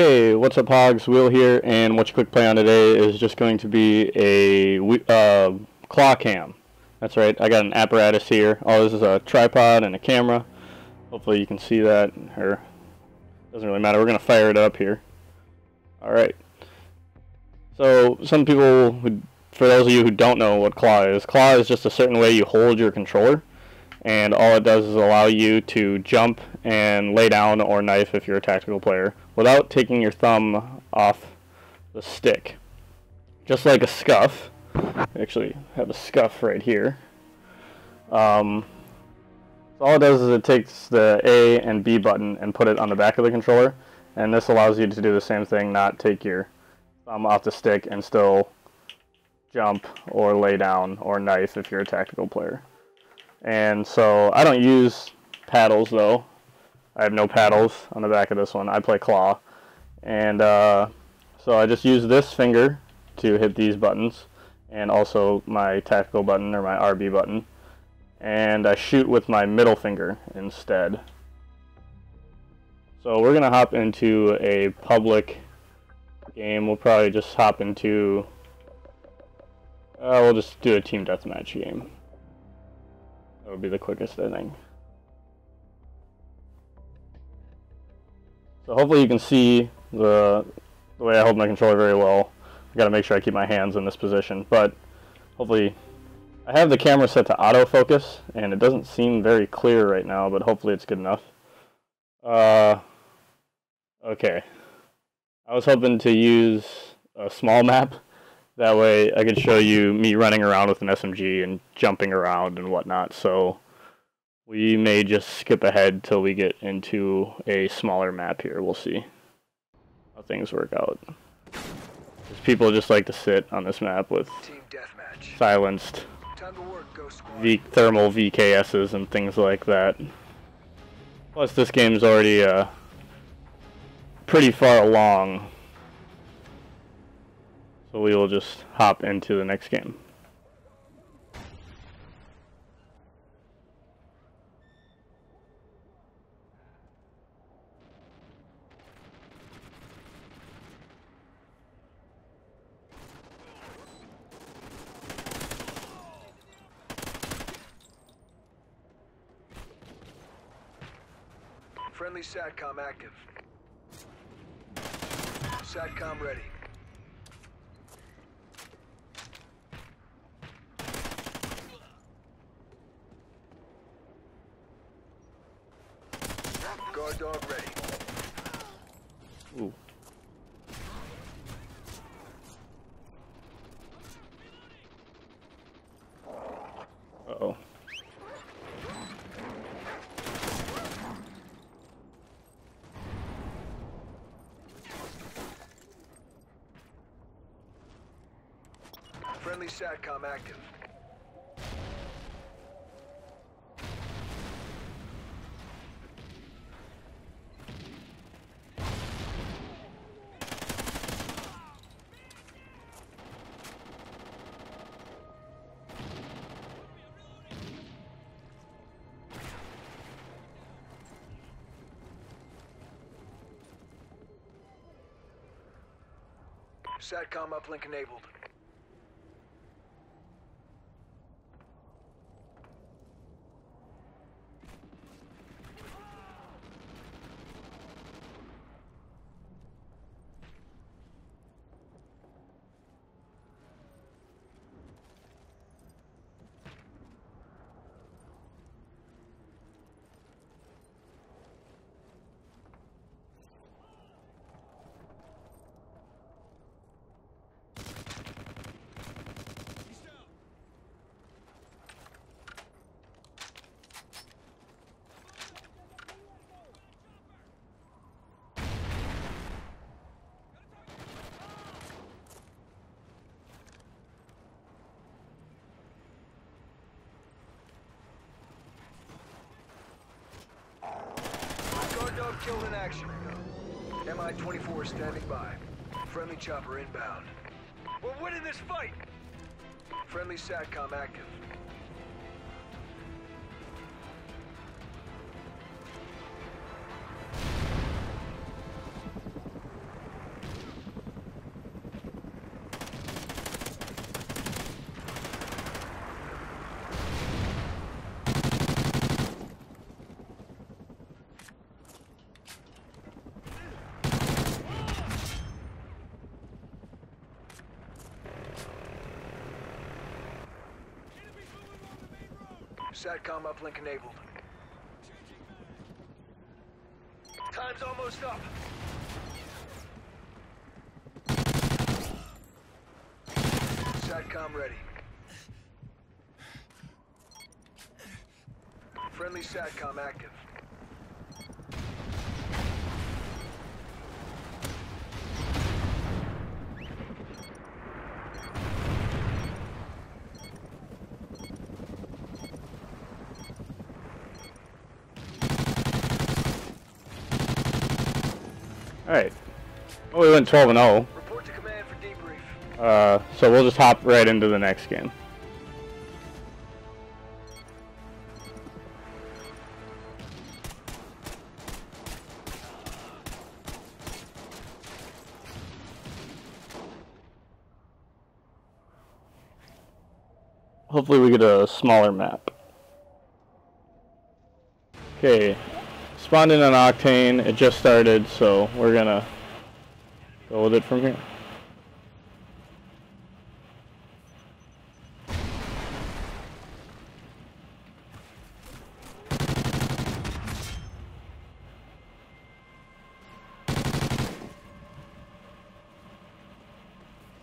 Okay, what's up, Hogs? Wheel here, and what you click play on today is just going to be a claw cam. That's right, I got an apparatus here. Oh, this is a tripod and a camera. Hopefully you can see that. Or doesn't really matter. We're gonna fire it up here. All right. So some people, for those of you who don't know what claw is just a certain way you hold your controller, and all it does is allow you to jump and lay down or knife if you're a tactical player without taking your thumb off the stick. Just like a scuff. I actually have a scuff right here. So all it does is it takes the A and B button and put it on the back of the controller, and this allows you to do the same thing, not take your thumb off the stick and still jump or lay down or knife if you're a tactical player. And so I don't use paddles, though. I have no paddles on the back of this one. I play claw, and so I just use this finger to hit these buttons and also my tactical button or my RB button, and I shoot with my middle finger instead. So we're gonna hop into a public game. We'll probably just hop into we'll just do a team deathmatch game. That would be the quickest, I think. So hopefully you can see the way I hold my controller very well. I gotta make sure I keep my hands in this position, but hopefully I have the camera set to autofocus, and it doesn't seem very clear right now, but hopefully it's good enough. Okay. I was hoping to use a small map. That way I could show you me running around with an SMG and jumping around and whatnot, so we may just skip ahead till we get into a smaller map here. We'll see how things work out. People just like to sit on this map with silenced thermal VKSs and things like that. Plus this game's already pretty far along. So we will just hop into the next game. Friendly SATCOM active. SATCOM ready. Guard dog ready. Ooh. Uh-oh. Friendly SATCOM active. SATCOM uplink enabled. Killed in action. MI-24 standing by. Friendly chopper inbound. We're winning this fight! Friendly SATCOM active. SATCOM uplink enabled. Time's almost up. SATCOM ready. Friendly SATCOM active. Alright. Well, we went 12-0. Report to command for debrief. So we'll just hop right into the next game. Hopefully we get a smaller map. Okay. Spawned in on Octane, it just started, so we're gonna go with it from here.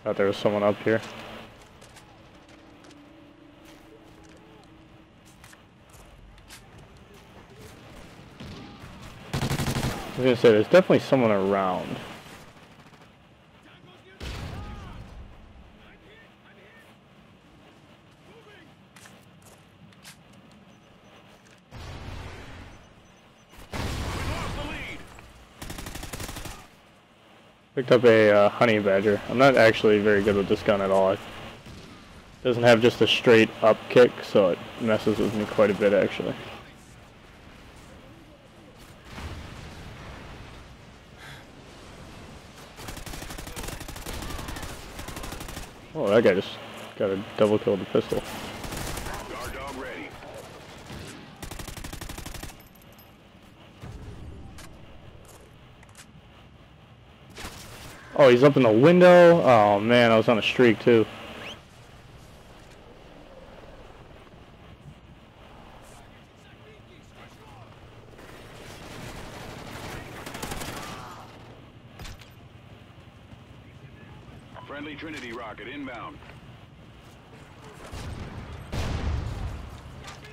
Thought there was someone up here. I was gonna say, there's definitely someone around. Picked up a Honey Badger. I'm not actually very good with this gun at all. It doesn't have just a straight up kick, so it messes with me quite a bit actually. Oh, that guy just got a double kill with a pistol. Guard dog ready. Oh, he's up in the window. Oh man, I was on a streak too. Friendly Trinity rocket inbound.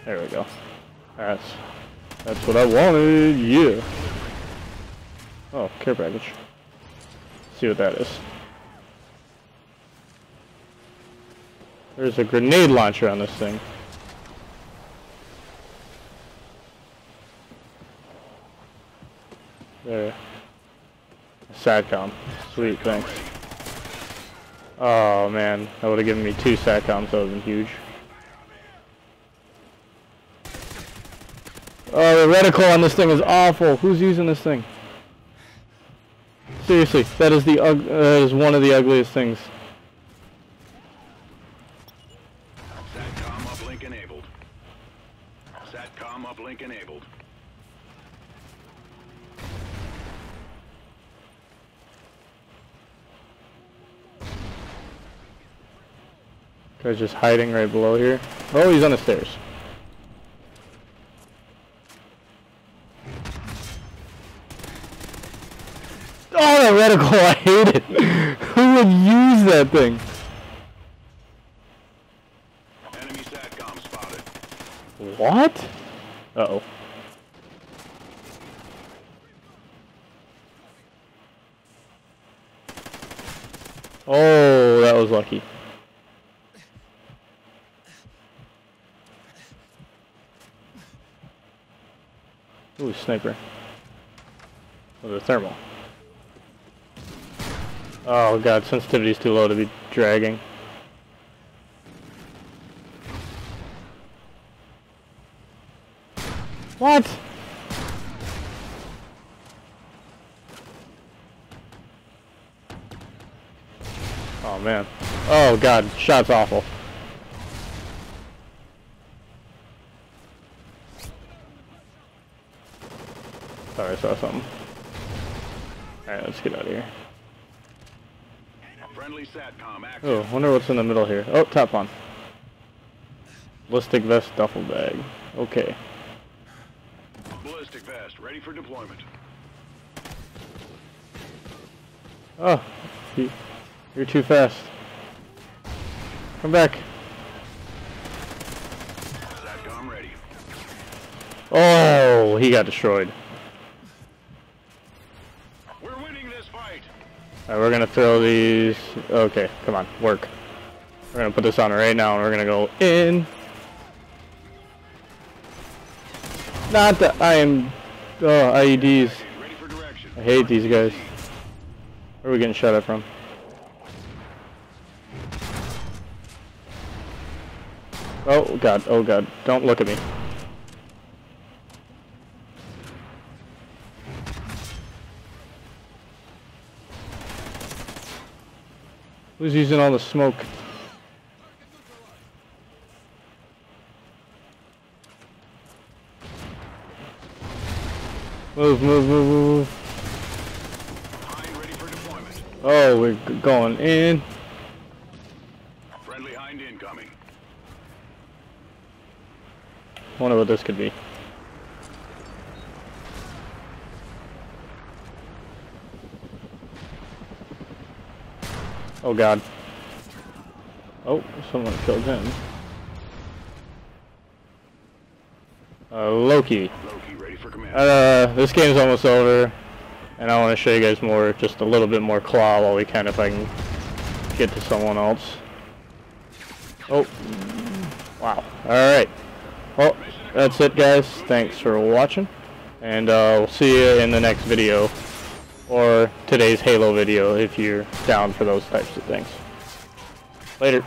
There we go. That's what I wanted. Yeah. Oh, care package. Let's see what that is. There's a grenade launcher on this thing. There. SATCOM. Sweet, thanks. Oh man, that would have given me 2 SATCOMs, that would have been huge. Oh, the reticle on this thing is awful. Who's using this thing? Seriously, that is that is one of the ugliest things. SATCOM uplink enabled. SATCOM uplink enabled. Guy's just hiding right below here. Oh, he's on the stairs. Oh, that reticle, I hate it. Who would use that thing? Enemy SATCOM spotted. What? Uh-oh. Oh, that was lucky. Ooh, sniper. With a thermal. Oh god, sensitivity's too low to be dragging. What? Oh man. Oh god, shot's awful. Sorry, I saw something. Alright, let's get out of here. Friendly SATCOM active. Oh, wonder what's in the middle here. Oh, top on. Ballistic vest duffel bag. Okay. Ballistic vest ready for deployment. Oh, you're too fast. Come back. SATCOM ready. Oh, he got destroyed. We're winning this fight. All right, we're gonna throw these. Okay, come on, work. We're gonna put this on right now, and we're gonna go in. Not the IEDs. I hate these guys. Where are we getting shot at from? Oh god, oh god. Don't look at me. Who's using all the smoke? Move, move, move, move. Hind ready for deployment. Oh, we're going in. Friendly Hind incoming. Wonder what this could be. Oh god. Oh, someone killed him. Loki. This game's almost over, and I want to show you guys more, just a little bit more claw while we can, if I can get to someone else. Oh, wow. Alright. Well, that's it, guys. Thanks for watching, and we'll see you in the next video, or today's Halo video, if you're down for those types of things. Later.